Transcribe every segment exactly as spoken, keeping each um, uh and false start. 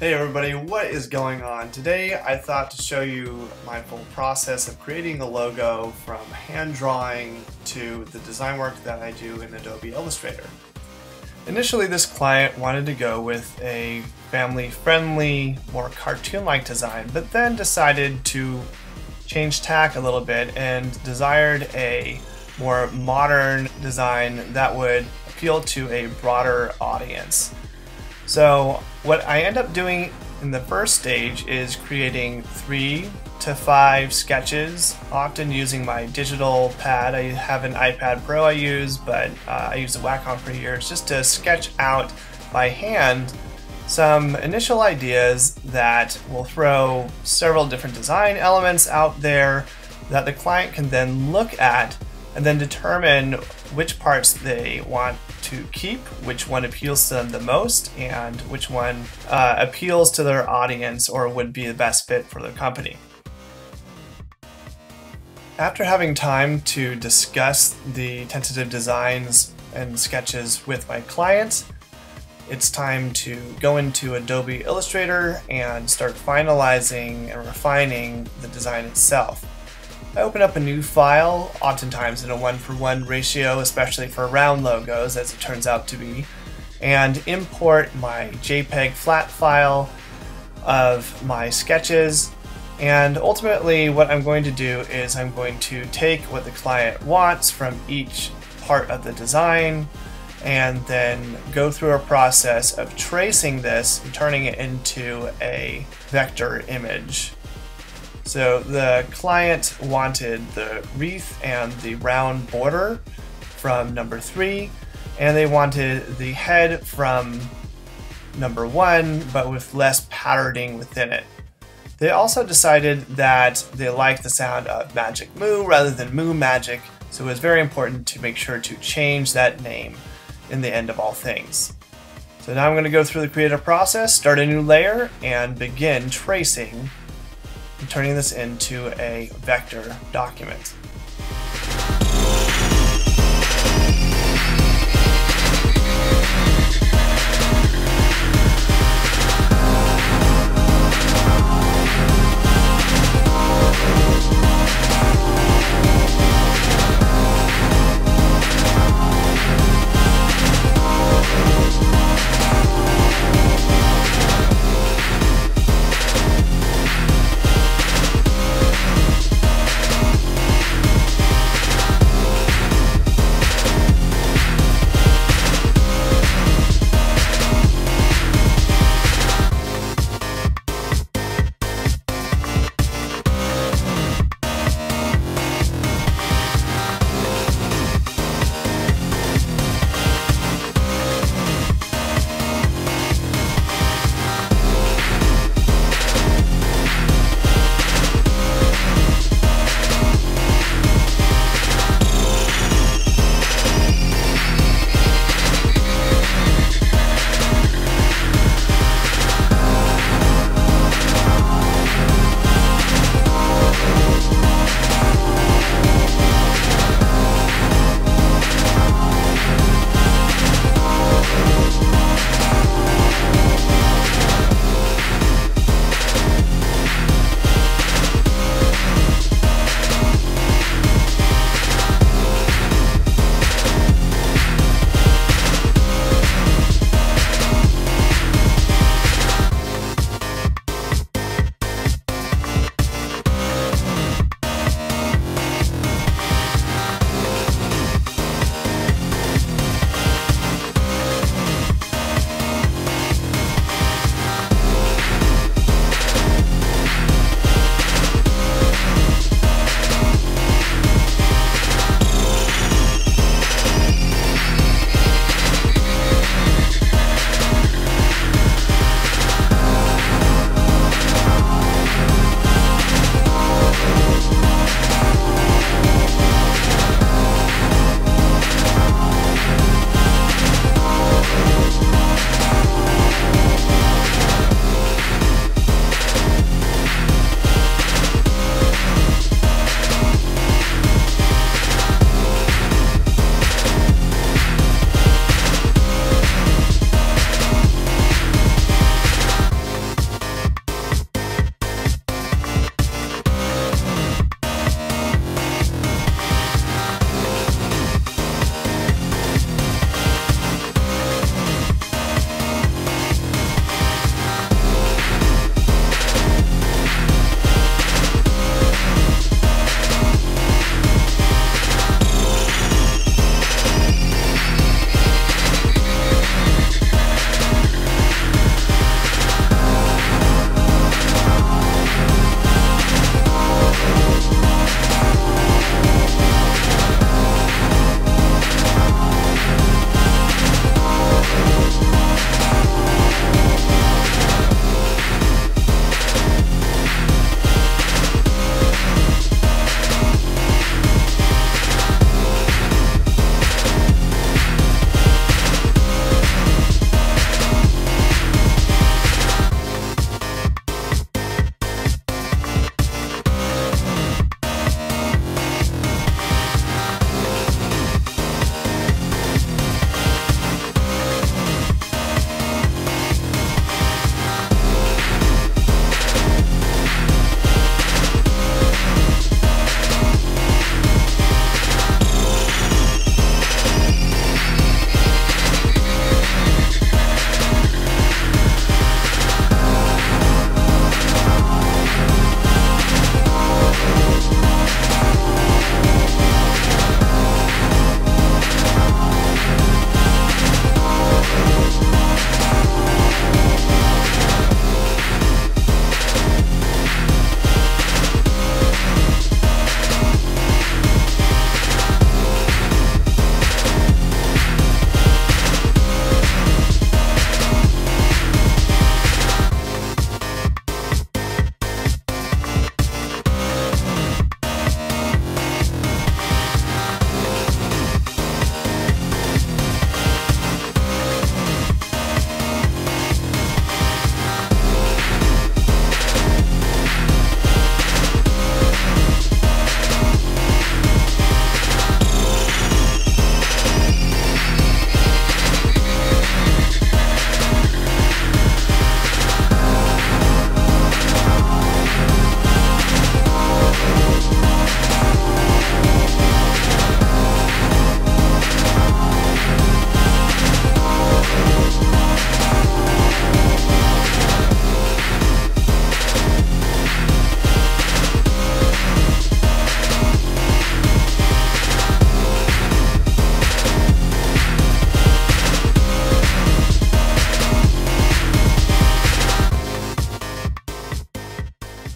Hey everybody, what is going on? Today I thought to show you my full process of creating a logo from hand drawing to the design work that I do in Adobe Illustrator. Initially this client wanted to go with a family-friendly, more cartoon-like design, but then decided to change tack a little bit and desired a more modern design that would appeal to a broader audience. So what I end up doing in the first stage is creating three to five sketches, often using my digital pad. I have an iPad Pro I use, but uh, I use a Wacom for years just to sketch out by hand some initial ideas that will throw several different design elements out there that the client can then look at and then determine which parts they want to keep, which one appeals to them the most, and which one uh, appeals to their audience or would be the best fit for their company. After having time to discuss the tentative designs and sketches with my client, it's time to go into Adobe Illustrator and start finalizing and refining the design itself. I open up a new file, oftentimes in a one-for-one ratio, especially for round logos, as it turns out to be, and import my JPEG flat file of my sketches. And ultimately, what I'm going to do is I'm going to take what the client wants from each part of the design and then go through a process of tracing this and turning it into a vector image. So the client wanted the wreath and the round border from number three, and they wanted the head from number one, but with less patterning within it. They also decided that they liked the sound of Magic Moo rather than Moo Magic, so it was very important to make sure to change that name in the end of all things. So now I'm going to go through the creative process, start a new layer, and begin tracing, turning this into a vector document.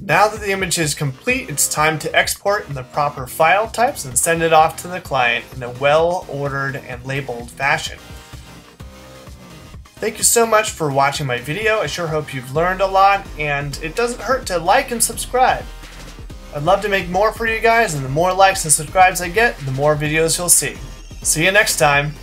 Now that the image is complete, it's time to export in the proper file types and send it off to the client in a well-ordered and labeled fashion. Thank you so much for watching my video. I sure hope you've learned a lot, and it doesn't hurt to like and subscribe. I'd love to make more for you guys, and the more likes and subscribes I get, the more videos you'll see. See you next time.